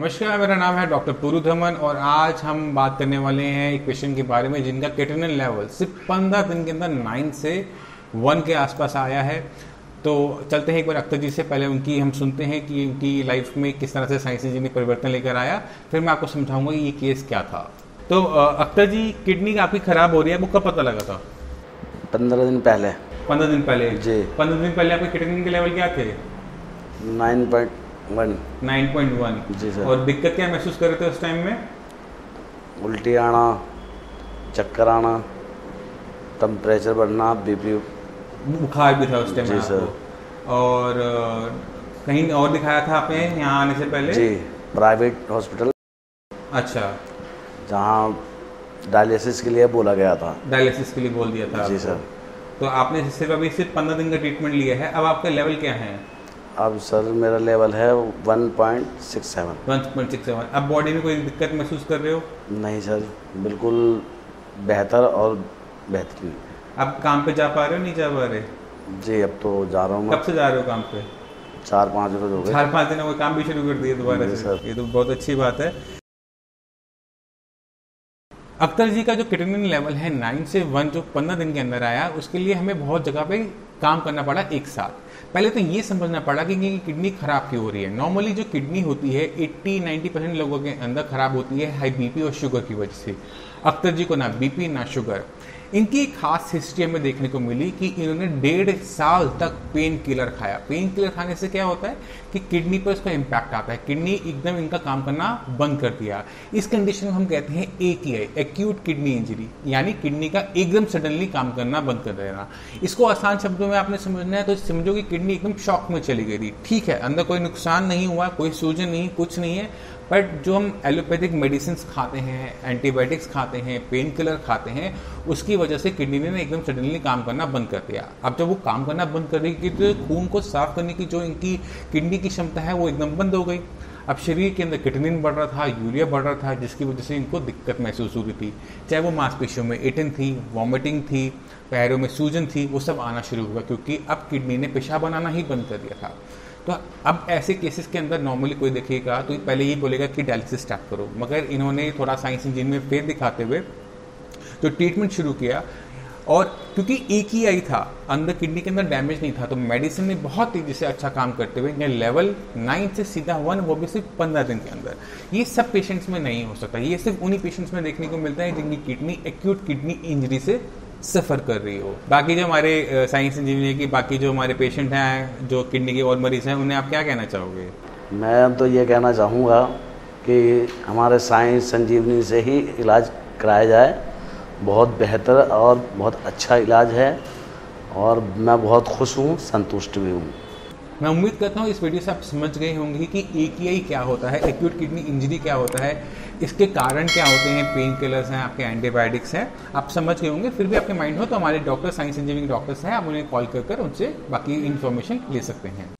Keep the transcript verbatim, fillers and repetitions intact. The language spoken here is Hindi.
नमस्कार, मेरा नाम है डॉक्टर पुरु धवन और आज हम बात करने वाले हैं एक पेशेंट के बारे में जिनका क्रिएटिनिन लेवल सिर्फ पंद्रह दिन के अंदर नाइन से वन के आसपास आया है। तो चलते हैं एक बार अख्तर जी से पहले उनकी हम सुनते हैं कि उनकी लाइफ में किस तरह से साई संजीवनी परिवर्तन लेकर आया, फिर मैं आपको समझाऊंगा कि ये केस क्या था। तो अख्तर जी, किडनी आपकी खराब हो रही है, आपको कब पता लगा था? पंद्रह दिन पहले। पंद्रह दिन पहले जी। पंद्रह दिन पहले आपके किडनी के लेवल क्या थे? नाइन पॉइंट वन जी सर। और दिक्कत क्या महसूस कर रहे थे उस टाइम में? उल्टी आना, चक्कर आना, टेम्परेचर बढ़ना, बीपी, बुखार भी था उस टाइम जी सर। और कहीं और दिखाया था आपने यहाँ आने से पहले? जी, प्राइवेट हॉस्पिटल। अच्छा, जहाँ डायलिसिस के लिए बोला गया था। डायलिसिस के लिए बोल दिया था जी सर। तो आपने सिर्फ अभी सिर्फ पंद्रह दिन का ट्रीटमेंट लिया है, अब आपका लेवल क्या है? अब सर मेरा लेवल है one point six seven. One point six seven. अब बॉडी में कोई दिक्कत महसूस कर रहे हो? नहीं सर, बिल्कुल बेहतर और बेहतरीन। अब काम पे जा पा रहे हो, नहीं जा पा रहे? जी, अब तो जा रहा हूँ। कब से जा रहे हो काम पे? चार पाँच रोज हो गए। चार पाँच दिन हो गए, काम भी शुरू कर दिए दोबारा सर? ये तो बहुत अच्छी बात है। अख्तर जी का जो क्रिएटिनिन लेवल है नाइन से वन जो पंद्रह दिन के अंदर आया, उसके लिए हमें बहुत जगह पे काम करना पड़ा एक साथ। पहले तो ये समझना पड़ा कि किडनी खराब क्यों हो रही है। नॉर्मली जो किडनी होती है अस्सी नब्बे परसेंट लोगों के अंदर खराब होती है हाई बीपी और शुगर की वजह से। अख्तर जी को ना बीपी ना शुगर। इनकी खास हिस्ट्री हमें देखने को मिली कि इन्होंने डेढ़ साल तक पेन किलर खाया। पेन किलर खाने से क्या होता है कि किडनी पर उसका इम्पैक्ट आता है, किडनी एकदम इनका काम करना बंद कर दिया। इस कंडीशन को हम कहते हैं A K I, acute kidney injury, यानी किडनी का एकदम सडनली काम करना बंद कर देना। इसको आसान शब्दों में आपने समझना है तो समझो कि किडनी एकदम शॉक में चली गई थी। ठीक है, अंदर कोई नुकसान नहीं हुआ, कोई सूजन नहीं, कुछ नहीं है, बट जो हम एलोपैथिक मेडिसिन खाते हैं, एंटीबायोटिक्स खाते हैं, पेन किलर खाते हैं, उसकी वजह से किडनी ने एकदम सडनली काम करना बंद कर दिया। अब जब वो काम करना बंद कर देगी तो खून को साफ करने की जो इनकी किडनी की क्षमता है वो एकदम बंद हो गई। अब शरीर के अंदर क्रिएटिनिन बढ़ रहा था, यूरिया बढ़ रहा था, जिसकी वजह से इनको दिक्कत महसूस हो रही थी। चाहे वो मांसपेशियों में एटन थी, वॉमिटिंग थी, पैरों में सूजन थी, वो सब आना शुरू हुआ क्योंकि अब किडनी ने पेशाब बनाना ही बंद कर दिया था। तो अब ऐसे केसेस के अंदर नॉर्मली कोई देखिएगा तो पहले ये बोलेगा कि डायलिसिस स्टार्ट करो, मगर इन्होंने थोड़ा साइंस इंजीन में फेर दिखाते हुए तो ट्रीटमेंट शुरू किया। और क्योंकि एक ही आई था अंदर, किडनी के अंदर डैमेज नहीं था, तो मेडिसिन ने बहुत तेजी से अच्छा काम करते हुए लेवल नाइन से सीधा वन, वो भी सिर्फ पंद्रह दिन के अंदर। ये सब पेशेंट्स में नहीं हो सकता, ये सिर्फ उन्हीं पेशेंट्स में देखने को मिलता है जिनकी किडनी एक्यूट किडनी इंजरी से सफ़र कर रही हो। बाकी जो हमारे साइंस इंजीनियर की बाकी जो हमारे पेशेंट हैं, जो किडनी के और मरीज हैं, उन्हें आप क्या कहना चाहोगे? मैं तो ये कहना चाहूँगा कि हमारे साइंस संजीवनी से ही इलाज कराया जाए। बहुत बेहतर और बहुत अच्छा इलाज है और मैं बहुत खुश हूँ, संतुष्ट भी हूँ। मैं उम्मीद करता हूँ इस वीडियो से आप समझ गए होंगे कि ए के आई क्या होता है, एक्यूट किडनी इंजरी क्या होता है, इसके कारण क्या होते हैं, पेन किलर्स हैं, आपके एंटीबायोटिक्स हैं, आप समझ गए होंगे। फिर भी आपके माइंड हो तो हमारे डॉक्टर साइंस इंजीनियरिंग डॉक्टर्स हैं, आप उन्हें कॉल कर कर उनसे बाकी इन्फॉर्मेशन ले सकते हैं।